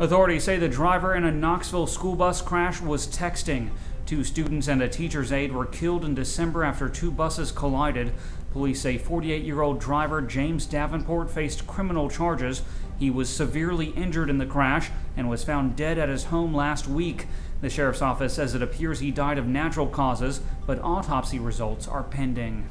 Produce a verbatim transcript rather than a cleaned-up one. Authorities say the driver in a Knoxville school bus crash was texting. Two students and a teacher's aide were killed in December after two buses collided. Police say forty-eight-year-old driver James Davenport faced criminal charges. He was severely injured in the crash and was found dead at his home last week. The sheriff's office says it appears he died of natural causes, but autopsy results are pending.